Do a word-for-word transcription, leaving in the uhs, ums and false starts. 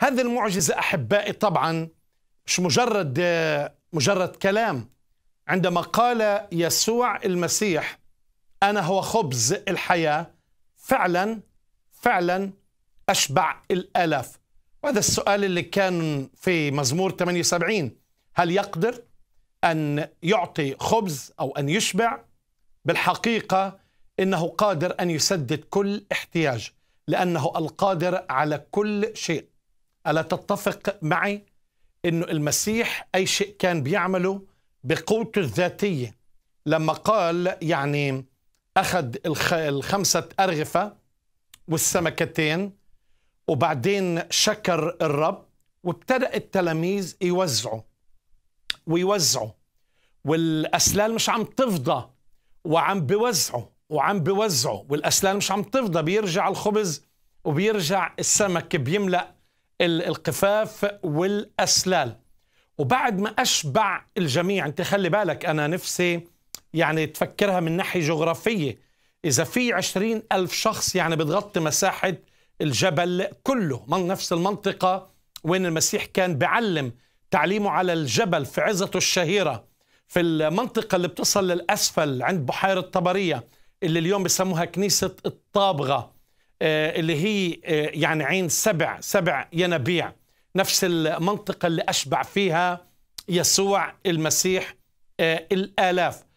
هذه المعجزة أحبائي طبعا مش مجرد مجرد كلام. عندما قال يسوع المسيح أنا هو خبز الحياة، فعلا فعلا أشبع الآلاف. وهذا السؤال اللي كان في مزمور ثمانية وسبعين، هل يقدر أن يعطي خبز أو أن يشبع؟ بالحقيقة إنه قادر أن يسدد كل احتياج، لأنه القادر على كل شيء. ألا تتفق معي إنه المسيح أي شيء كان بيعمله بقوته الذاتية؟ لما قال يعني أخذ الخمسة أرغفة والسمكتين، وبعدين شكر الرب وابتدأ التلاميذ يوزعوا ويوزعوا، والأسلال مش عم تفضى، وعم بيوزعوا وعم بيوزعوا والأسلال مش عم تفضى، بيرجع الخبز وبيرجع السمك، بيملأ القفاف والأسلال. وبعد ما أشبع الجميع، أنت خلي بالك أنا نفسي يعني تفكرها من ناحية جغرافية، إذا في عشرين ألف شخص يعني بتغطي مساحة الجبل كله، من نفس المنطقة وين المسيح كان بعلم تعليمه على الجبل في عزته الشهيرة، في المنطقة اللي بتصل للأسفل عند بحيرة طبرية اللي اليوم بسموها كنيسة الطابغة، اللي هي يعني عين سبع سبع ينابيع، نفس المنطقة اللي أشبع فيها يسوع المسيح الآلاف.